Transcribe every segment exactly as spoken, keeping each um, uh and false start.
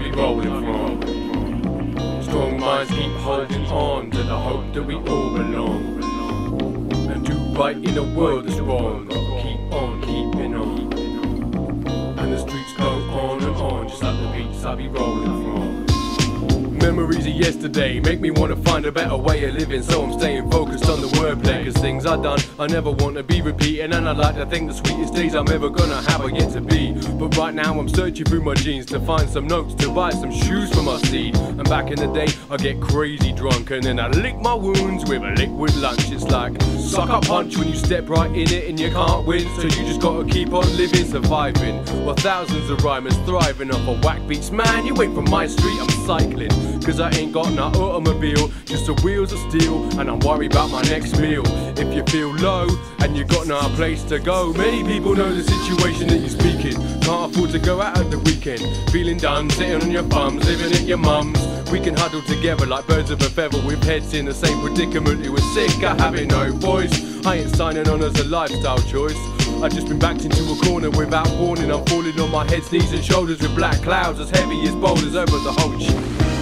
I'll be rolling from. Strong minds keep holding on to the hope that we all belong, and do right in a world that's wrong. Keep on keeping on, and the streets go on and on, just like the beats I'll be rolling from. Memories of yesterday make me want to find a better way of living, so I'm staying focused on the wordplay. Cause things I done I never want to be repeating, and I like to think the sweetest days I'm ever gonna have are yet to be. But right now I'm searching through my jeans to find some notes to buy some shoes for my seed. And back in the day I get crazy drunk and then I lick my wounds with a liquid lunch. It's like sucker punch when you step right in it and you can't win, so you just gotta keep on living, surviving while thousands of rhymers thriving off of whack beats. Man, you ain't from my street, I'm cycling. Cause I ain't got no automobile, just the wheels of steel, and I'm worried about my next meal. If you feel low and you got no place to go, many people know the situation that you're speaking. Can't afford to go out at the weekend, feeling done, sitting on your bums, living at your mum's. We can huddle together like birds of a feather with heads in the same predicament. It was sick, I have it no voice. I ain't signing on as a lifestyle choice. I've just been backed into a corner without warning. I'm falling on my head, knees and shoulders with black clouds as heavy as boulders over the whole shit.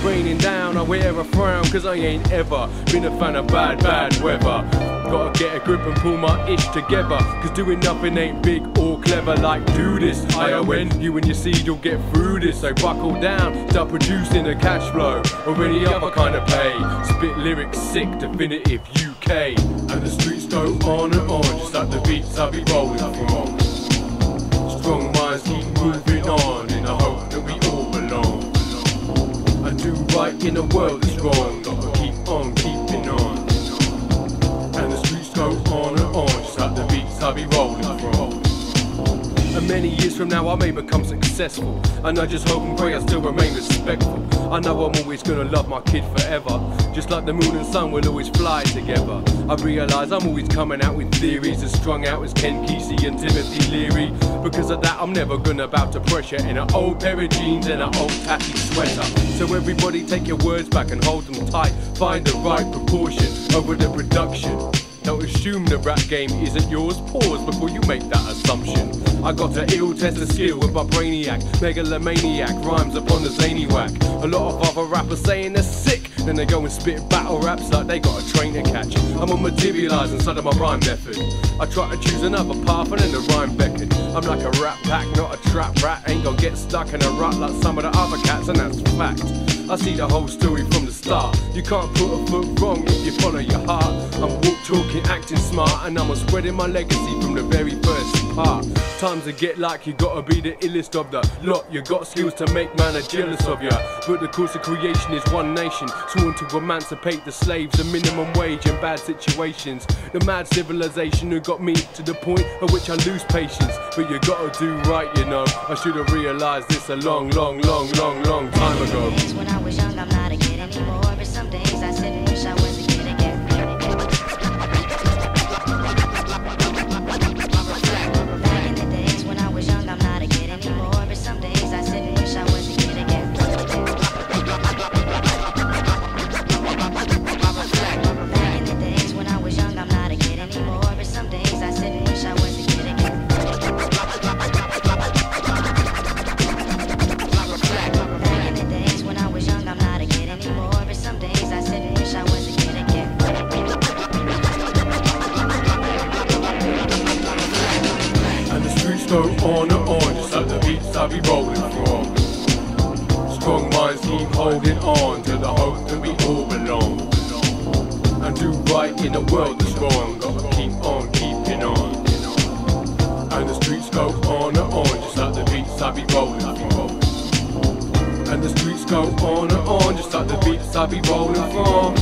Raining down, I wear a frown, cause I ain't ever been a fan of bad, bad weather. Gotta get a grip and pull my ish together, cause doing nothing ain't big or clever. Like do this, I owe in, you and your seed will get through this. So buckle down, start producing a cash flow or any other kind of pay. Spit lyrics sick, definitive U K. And the streets go on and on, just like the beats I be rolling from. Strong minds keep moving on in the hope that we all belong. I do right in a world that's wrong, gotta keep on keeping on. And the streets go on and on, just like the beats I be rolling from. And many years from now I may become successful, and I just hope and pray I still remain respectful. I know I'm always gonna love my kid forever, just like the moon and sun will always fly together. I realise I'm always coming out with theories as strung out as Ken Kesey and Timothy Leary. Because of that I'm never gonna bow to pressure in an old pair of jeans and an old tatty sweater. So everybody take your words back and hold them tight, find the right proportion over the production. Don't assume the rap game isn't yours, pause before you make that assumption. I got to ill test the skill with my brainiac, megalomaniac, rhymes upon the zany whack. A lot of other rappers saying they're sick, then they go and spit battle raps like they got a train to catch. I'm on materialising inside of my rhyme method, I try to choose another path and then the rhyme beckoned. I'm like a rat pack, not a trap rat, ain't gonna get stuck in a rut like some of the other cats, and that's fact. I see the whole story from the start. You can't put a foot wrong if you follow your heart. I'm walk, talking, acting smart, and I'm spreading my legacy from the very first part. Times to get like you gotta be the illest of the lot. You got skills to make man a jealous of ya. But the course of creation is one nation, sworn to emancipate the slaves, a minimum wage in bad situations. The mad civilization who got me to the point at which I lose patience. But you gotta do right, you know. I should have realised this a long, long, long, long, long time ago. I was young, I'm not a kid anymore, but some days I sit and wish I was a kid again. Back in the days when I was young, I'm not a kid anymore, but some days I sit and wish I was a kid again. Back in the days when I was young, I'm not a kid anymore, but some days I sit and wish I was a kid again. Go on and on, just like the beats I be rolling from. Strong minds keep holding on to the hope that we all belong, and do right in a world that's wrong. Gotta keep on keeping on, and the streets go on and on, just like the beats I be rolling from. And the streets go on and on, just like the beats I be rolling from.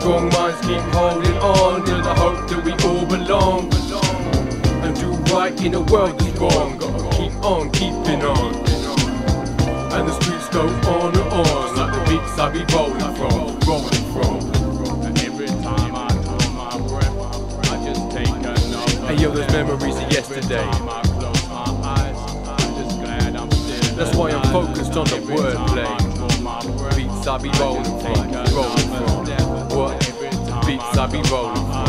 Strong minds keep holding on to the hope that we all belong, and do right in a world that's wrong. Gotta keep on keeping on, and the streets go on and on, like the beats I be rolling from, rolling from. And every time I hold my breath, I just take another. Hey yo, those memories of yesterday. Every time I close my eyes, I'm just glad I'm still. That's why I'm focused on the wordplay. Beats I be rolling from, rolling from. What beats I be rolling from?